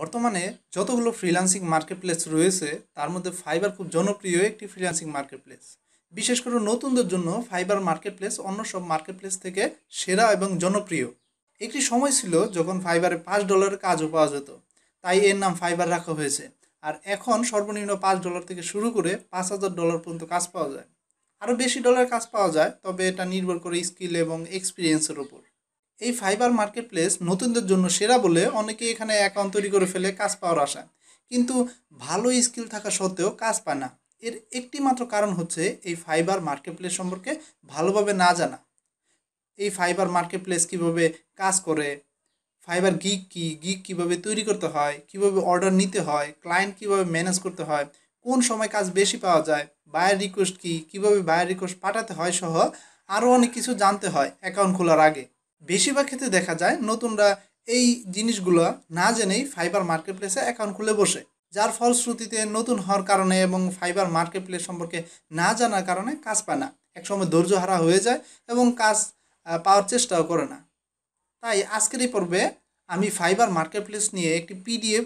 বর্তমানে যতগুলো freelancing marketplace রয়েছে তার মধ্যে ফাইবার খুব জনপ্রিয় একটি ফ্রিল্যান্সিং মার্কেটপ্লেস। বিশেষ করে নতুনদের জন্য ফাইবার মার্কেটপ্লেস অন্য সব মার্কেটপ্লেস থেকে সেরা এবং জনপ্রিয়। একটি সময় ছিল যখন ফাইবারে $5 কাজও পাওয়া যেত, তাই এর নাম ফাইবার রাখা হয়েছে। আর এখন সর্বনিম্ন $5 থেকে শুরু করে $5,000 পর্যন্ত কাজ পাওয়া যায়, আরও বেশি ডলার কাজ পাওয়া যায়, তবে এটা নির্ভর করে স্কিল এবং এক্সপিরিয়েন্সের ওপর। এই ফাইবার মার্কেটপ্লেস নতুনদের জন্য সেরা বলে অনেকে এখানে অ্যাকাউন্ট তৈরি করে ফেলে কাজ পাওয়ার আশা, কিন্তু ভালো স্কিল থাকা সত্ত্বেও কাজ পায় না। এর একটি মাত্র কারণ হচ্ছে এই ফাইবার মার্কেটপ্লেস সম্পর্কে ভালোভাবে না জানা। এই ফাইবার মার্কেটপ্লেস কীভাবে কাজ করে, ফাইবার গিগ কীভাবে তৈরি করতে হয়, কীভাবে অর্ডার নিতে হয়, ক্লায়েন্ট কীভাবে ম্যানেজ করতে হয়, কোন সময় কাজ বেশি পাওয়া যায়, বায়ার রিকোয়েস্ট কী, কীভাবে বায়ার রিকোয়েস্ট পাঠাতে হয় সহ আরও অনেক কিছু জানতে হয় অ্যাকাউন্ট খোলার আগে। বেশিরভাগ ক্ষেত্রে দেখা যায় নতুনরা এই জিনিসগুলো না জেনেই ফাইবার মার্কেটপ্লেসে অ্যাকাউন্ট খুলে বসে, যার ফলশ্রুতিতে নতুন হওয়ার কারণে এবং ফাইবার মার্কেটপ্লেস সম্পর্কে না জানার কারণে কাজ পায় না। একসময় ধৈর্য হারা হয়ে যায় এবং কাজ পাওয়ার চেষ্টাও করে না। তাই আজকের এই পর্বে আমি ফাইবার মার্কেটপ্লেস নিয়ে একটি পিডিএফ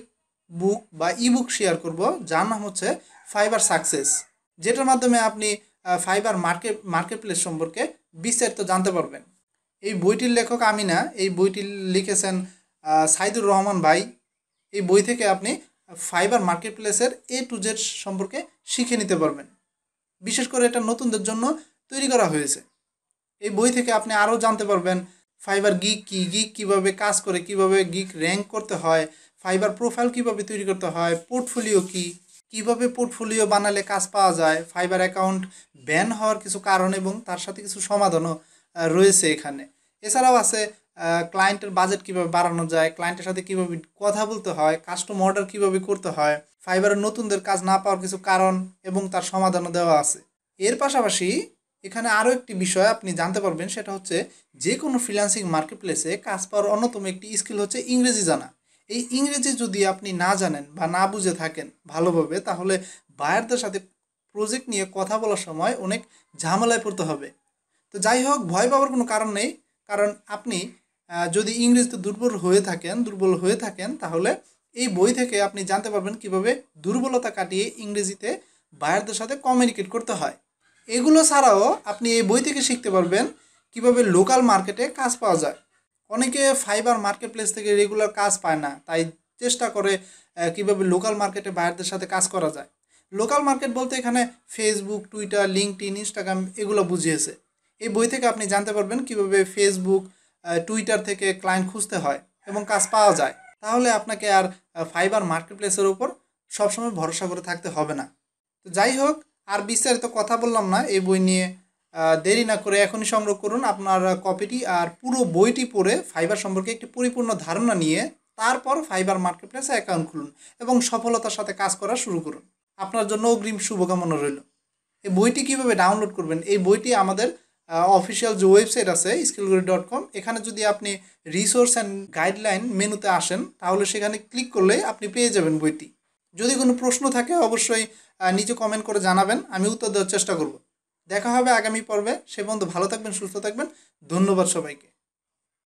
বুক বা ইবুক শেয়ার করব, যার নাম হচ্ছে ফাইবার সাকসেস, যেটার মাধ্যমে আপনি ফাইবার মার্কেটপ্লেস সম্পর্কে বিস্তারিত জানতে পারবেন। এই বইটির লেখক আমি না, এই বইটি লিখেছেন সাইদুর রহমান ভাই। এই বই থেকে আপনি ফাইবার মার্কেটপ্লেসের A to Z সম্পর্কে শিখে নিতে পারবেন। বিশেষ করে এটা নতুনদের জন্য তৈরি করা হয়েছে। এই বই থেকে আপনি আরও জানতে পারবেন ফাইবার গিগ কীভাবে কাজ করে, কিভাবে গিগ র্যাঙ্ক করতে হয়, ফাইবার প্রোফাইল কীভাবে তৈরি করতে হয়, পোর্টফোলিও কী, কীভাবে পোর্টফোলিও বানালে কাজ পাওয়া যায়, ফাইবার অ্যাকাউন্ট ব্যান হওয়ার কিছু কারণ এবং তার সাথে কিছু সমাধানও রয়েছে এখানে। এছাড়াও আছে ক্লায়েন্টের বাজেট কীভাবে বাড়ানো যায়, ক্লায়েন্টের সাথে কীভাবে কথা বলতে হয়, কাস্টম অর্ডার কীভাবে করতে হয়, ফাইবারের নতুনদের কাজ না পাওয়ার কিছু কারণ এবং তার সমাধানও দেওয়া আছে। এর পাশাপাশি এখানে আরও একটি বিষয় আপনি জানতে পারবেন, সেটা হচ্ছে যে কোনো ফ্রিল্যান্সিং মার্কেটপ্লেসে কাজ পাওয়ার অন্যতম একটি স্কিল হচ্ছে ইংরেজি জানা। এই ইংরেজি যদি আপনি না জানেন বা না বুঝে থাকেন ভালোভাবে, তাহলে বায়ারদের সাথে প্রজেক্ট নিয়ে কথা বলার সময় অনেক ঝামেলায় পড়তে হবে। তো যাই হোক, ভয় পাওয়ার কোনো কারণ নেই, কারণ আপনি যদি ইংরেজিতে দুর্বল হয়ে থাকেন তাহলে এই বই থেকে আপনি জানতে পারবেন কিভাবে দুর্বলতা কাটিয়ে ইংরেজিতে বায়ারদের সাথে কমিউনিকেট করতে হয়। এগুলো ছাড়াও আপনি এই বই থেকে শিখতে পারবেন কিভাবে লোকাল মার্কেটে কাজ পাওয়া যায়। অনেকে ফাইবার মার্কেটপ্লেস থেকে রেগুলার কাজ পায় না, তাই চেষ্টা করে কিভাবে লোকাল মার্কেটে বায়ারদের সাথে কাজ করা যায়। লোকাল মার্কেট বলতে এখানে ফেসবুক, টুইটার, লিঙ্কডইন, ইনস্টাগ্রাম এগুলো বুঝিয়েছে। এই বই থেকে আপনি জানতে পারবেন কিভাবে ফেসবুক, টুইটার থেকে ক্লায়েন্ট খুঁজতে হয় এবং কাজ পাওয়া যায়। তাহলে আপনাকে আর ফাইবার মার্কেটপ্লেসের উপর সবসময় ভরসা করে থাকতে হবে না। তো যাই হোক, আর বিস্তারিত কথা বললাম না, এই বই নিয়ে দেরি না করে এখনই সংগ্রহ করুন আপনার কপিটি। আর পুরো বইটি পড়ে ফাইবার সম্পর্কে একটি পরিপূর্ণ ধারণা নিয়ে তারপর ফাইবার মার্কেটপ্লেসে অ্যাকাউন্ট খুলুন এবং সফলতার সাথে কাজ করা শুরু করুন। আপনার জন্য অগ্রিম শুভকামনা রইল। এই বইটি কীভাবে ডাউনলোড করবেন? এই বইটি আমাদের অফিসিয়াল যে ওয়েবসাইট আছে skillguru.com, এখানে যদি আপনি রিসোর্স অ্যান্ড গাইডলাইন মেনুতে আসেন তাহলে সেখানে ক্লিক করলে আপনি পেয়ে যাবেন বইটি। যদি কোনো প্রশ্ন থাকে অবশ্যই নিচে কমেন্ট করে জানাবেন, আমি উত্তর দেওয়ার চেষ্টা করব। দেখা হবে আগামী পর্বে, সে পর্যন্ত ভালো থাকবেন, সুস্থ থাকবেন। ধন্যবাদ সবাইকে।